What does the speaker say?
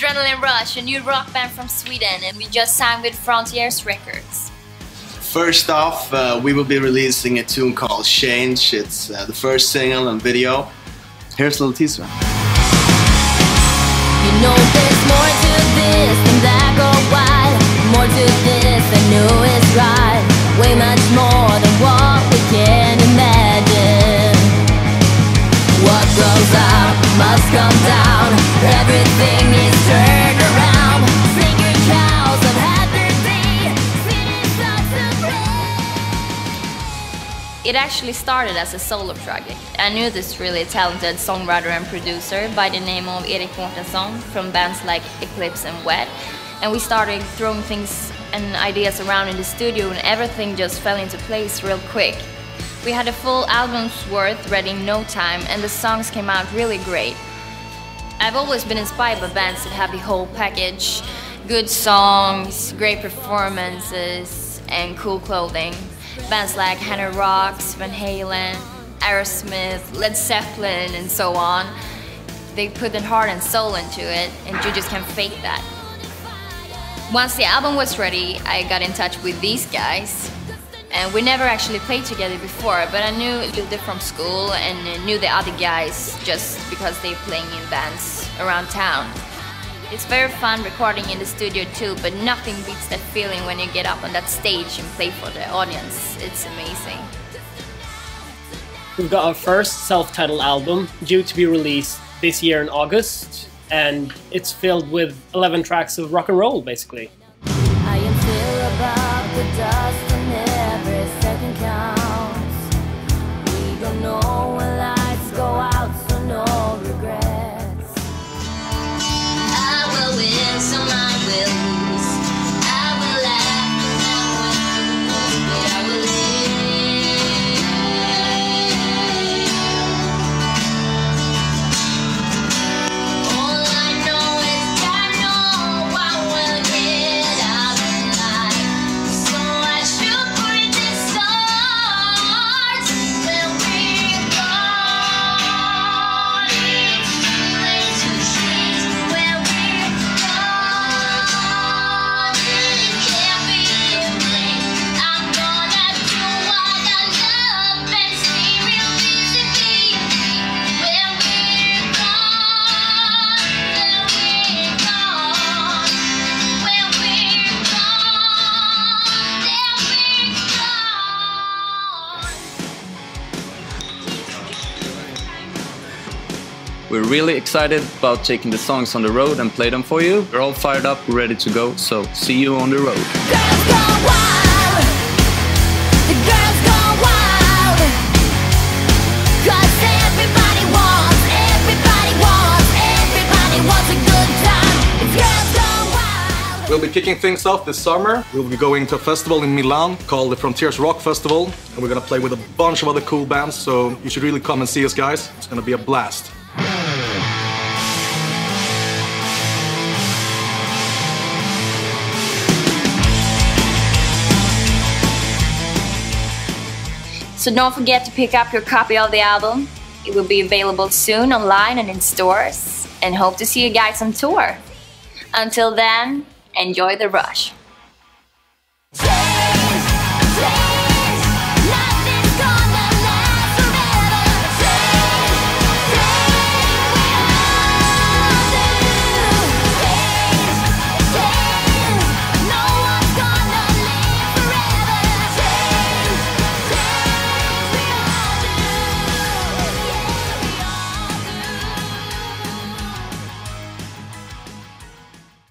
Adrenaline Rush, a new rock band from Sweden, and we just signed with Frontiers Records. First off, we will be releasing a tune called Change. It's the first single and video. Here's a little teaser. You know there's more to this than black or white, more to this than you is right, way much more than what we can imagine. What goes up must come down, everything is turned around. Sing your cows of happiness, city sucks to play. It actually started as a solo project. I knew this really talented songwriter and producer by the name of Erik Martensson from bands like Eclipse and Wet, and we started throwing things and ideas around in the studio, and everything just fell into place real quick. We had a full album's worth ready in no time, and the songs came out really great. I've always been inspired by bands that have the whole package: good songs, great performances, and cool clothing. Bands like Hannah Rocks, Van Halen, Aerosmith, Led Zeppelin, and so on. They put their heart and soul into it, and you just can't fake that. Once the album was ready, I got in touch with these guys, and we never actually played together before, but I knew they're from school and knew the other guys just because they were playing in bands around town. It's very fun recording in the studio too, but nothing beats that feeling when you get up on that stage and play for the audience. It's amazing. We've got our first self-titled album due to be released this year in August, and it's filled with 11 tracks of rock and roll, basically. I am still about the dust and every second counts. We don't know when lights go out, so no regrets. I will win, so I will lose. We're really excited about taking the songs on the road and play them for you. We're all fired up, we're ready to go, so see you on the road. Girls go wild. The girls go wild. 'Cause everybody wants a good time. It's girls go wild. We'll be kicking things off this summer. We'll be going to a festival in Milan called the Frontiers Rock Festival. And we're gonna play with a bunch of other cool bands, so you should really come and see us, guys. It's gonna be a blast. So don't forget to pick up your copy of the album. It will be available soon online and in stores, and hope to see you guys on tour. Until then, enjoy the rush.